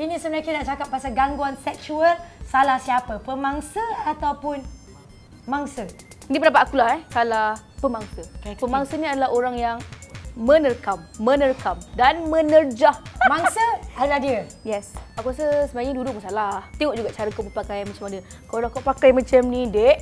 Ini sebenarnya kita nak cakap pasal gangguan seksual. Salah siapa? Pemangsa ataupun mangsa? Ini pendapat akulah. Salah pemangsa. Pemangsa ni adalah orang yang menerkam dan menerjah. Mangsa adalah dia? Yes. Aku rasa sebenarnya duduk pun salah. Tengok juga cara kau pakai macam mana. Kalau kau pakai macam ni, dek,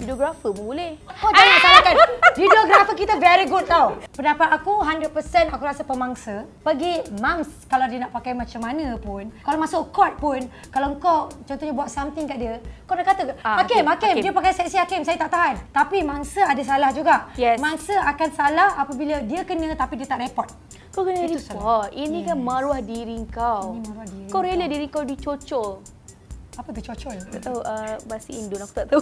videographer pun boleh. Kau jangan salahkan. Videographer kita very good tau. Pendapat aku 100% aku rasa pemangsa. Bagi mams kalau dia nak pakai macam mana pun, kalau masuk court pun, kalau kau contohnya buat something kat dia, kau dah kata, hakim, dia pakai seksi hakim, saya tak tahan. Tapi mangsa ada salah juga. Yes. Mangsa akan salah apabila dia kena tapi dia tak report. Kau kena report. Salah. Ini kan maruah diri kau. Ini maruah diri kau. Rela diri kau dicocol. Apa bercocol? Tak tahu, bahasa Indon aku tak tahu.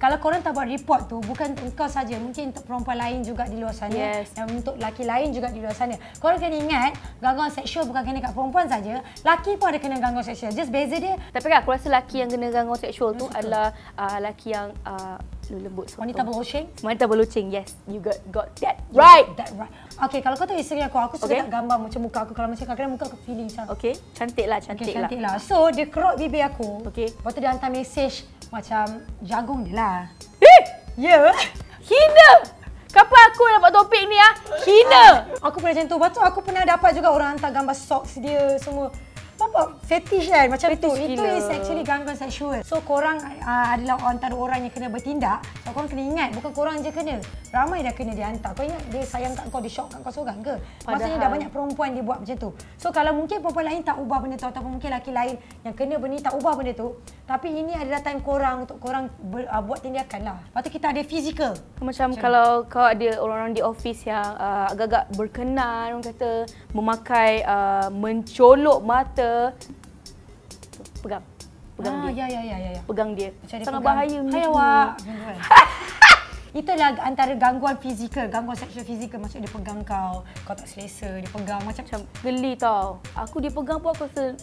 Kalau korang tak buat report tu, bukan engkau saja, mungkin untuk perempuan lain juga di luar sana. Yes. Dan untuk lelaki lain juga di luar sana. Korang kena ingat, gangguan seksual bukan kena kat perempuan saja. Lelaki pun ada kena gangguan seksual. Just beza dia. Tapi kan aku rasa lelaki yang kena gangguan seksual tu adalah lelaki yang lembut. Wanita berloceng? Wanita berloceng, yes. You got that right. That right. Okay, kalau kau tu isteri aku suka tak gambar macam muka aku. Kalau macam kadang-kadang muka aku feeling macam. Okay, cantik lah. So, dia kerok bibir aku. Okay. Lepas tu dia hantar mesej macam jagung dia lah. Ya? Hina! Kapan aku dapat topik ni ah? Hina! Aku pernah macam tu. Lepas tu aku pernah dapat juga orang hantar gambar socks dia semua. Apa fetish kan macam fetish tu. Gila. Itu is actually gangguan seksual. So korang adalah antara orang yang kena bertindak. So korang kena ingat, bukan korang je kena. Ramai dah kena dihantar. Kau ingat dia sayang kat kau, dia shock kat kau seorang ke? Maksudnya dah banyak perempuan dia buat macam tu. So kalau mungkin perempuan lain tak ubah benda tu, ataupun mungkin lelaki lain yang kena benda tak ubah benda tu, tapi ini adalah time korang untuk korang buat tindakan lah. Lepas tu kita ada fizikal. Macam kalau kau ada orang-orang di office yang agak-agak berkenan, orang kata memakai mencolok mata. Pegang dia. Ya. Pegang dia. Sangat bahaya. Hai awak. Itulah antara gangguan fizikal, gangguan seksual fizikal. Maksudnya dia pegang kau, kau tak selesa, dia pegang macam geli tau. Aku dia pegang pun aku rasa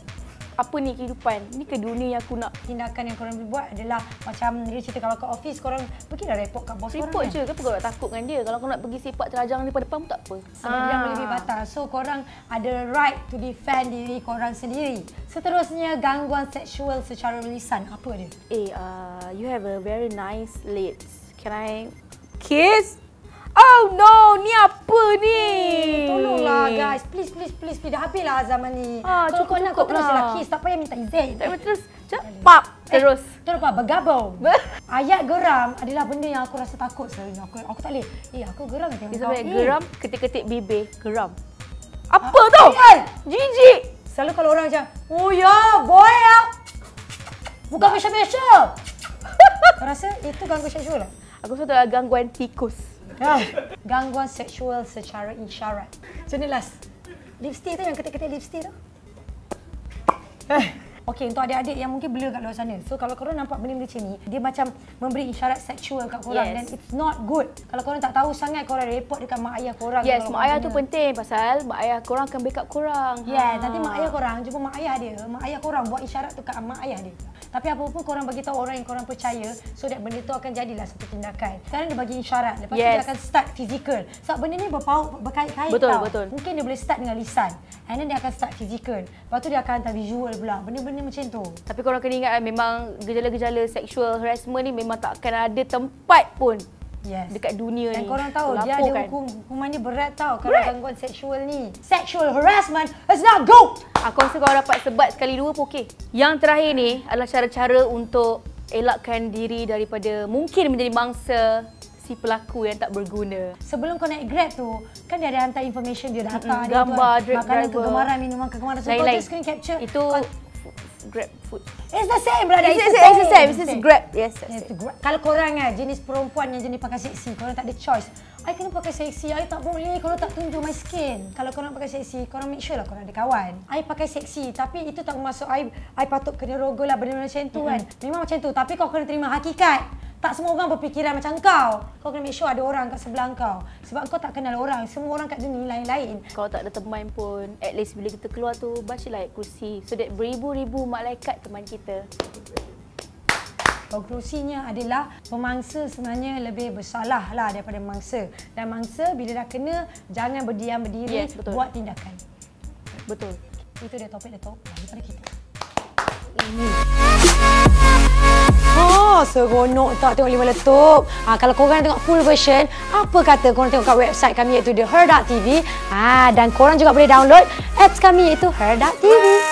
apa ni kehidupan? Ni ke dunia yang aku nak? Tindakan yang korang boleh buat adalah macam dia cerita kalau kat office korang pergi dah report kat bos korang. Report je. Kenapa korang nak takut dengan dia? Kalau korang nak pergi sepak terajang depan pun tak apa. Sebab dia melebihi batas. So korang ada right to defend diri korang sendiri. Seterusnya gangguan seksual secara lisan. Apa dia? You have a very nice lips. Can I kiss? Oh no, ni apa ni? Tolonglah guys, please. Dah habislah zaman ni. Kalau kau nak kau terus je lah kiss, tak payah minta izin. Tak payah terus, pap, terus. Terus bergabung. Ayat geram adalah benda yang aku rasa takut selalunya. Aku tak boleh. Aku geram tengok kau ni. Geram, ketik-ketik bibir, geram. Apa tau? Jijik. Selalu kalau orang macam, oh ya, boy ya. Bukan mesya-mesya. Kau rasa itu gangguan seksual lah? Aku rasa adalah gangguan tikus. Gangguan seksual secara isyarat. So ni last. Lipstick tu yang ketik-ketik lipstick tu. Okey, untuk adik-adik yang mungkin blur kat luar sana. So kalau korang nampak benda-benda macam ni, dia macam memberi isyarat seksual kat korang. Yes. Dan it's not good. Kalau korang tak tahu sangat, korang report dekat mak ayah korang. Yes, mak ayah tu penting pasal mak ayah korang akan backup korang. Yes, nanti mak ayah korang jumpa mak ayah dia. Mak ayah korang buat isyarat tu kat mak ayah dia. Tapi apa pun korang bagi tahu orang yang korang percaya, so that benda tu akan jadilah satu tindakan. Sekarang dia bagi isyarat, lepas tu dia akan start fizikal. Sebab benda ni berkait-kait tau. Betul. Mungkin dia boleh start dengan lisan. And then dia akan start fizikal. Lepas tu dia akan hantar visual pula. Benda-benda macam tu. Tapi korang kena ingat memang gejala-gejala sexual harassment ni memang tak akan ada tempat pun. Yes. Dekat dunia ni. Dan korang tahu dia ada hukuman dia berat tau kalau gangguan seksual ni. Sexual harassment is not good. Aku rasa korang dapat sebat sekali dua pun okey. Yang terakhir ni adalah cara-cara untuk elakkan diri daripada mungkin menjadi mangsa si pelaku yang tak berguna. Sebelum kau naik Grab tu, kan dia ada hantar information, dia dah hantar gambar, makanan kegemaran, minuman kegemaran. So kau tu screen capture. Itu Grab food. It's the same brother. It's the same. It's Grab. Yes. Kalau korang jenis perempuan yang jenis pakai seksi, korang tak ada choice. I kena pakai seksi. I tak boleh kalau tak tunjuk my skin. Kalau korang pakai seksi, korang make sure lah korang ada kawan. I pakai seksi tapi itu tak masuk I patut kena rogol lah benda-benda macam tu kan. Memang macam tu tapi kau kena terima hakikat. Tak semua orang berfikiran macam kau. Kau kena make sure ada orang kat sebelah kau. Sebab kau tak kenal orang. Semua orang kat dunia lain-lain. Kalau tak ada teman pun, at least bila kita keluar tu, bacalah ayat kursi. So that beribu-ribu malaikat teman kita. Ayat kursinya adalah pemangsa sebenarnya lebih bersalah lah daripada mangsa. Dan mangsa bila dah kena, jangan berdiam berdiri, buat tindakan. Betul. Itu dia topik Letup daripada kita. Ini. Oh, seronok tak tengok Lima Letup? Kalau korang tengok full version, apa kata korang tengok kat website kami iaitu hurr.tv. Dan korang juga boleh download apps kami iaitu hurr.tv.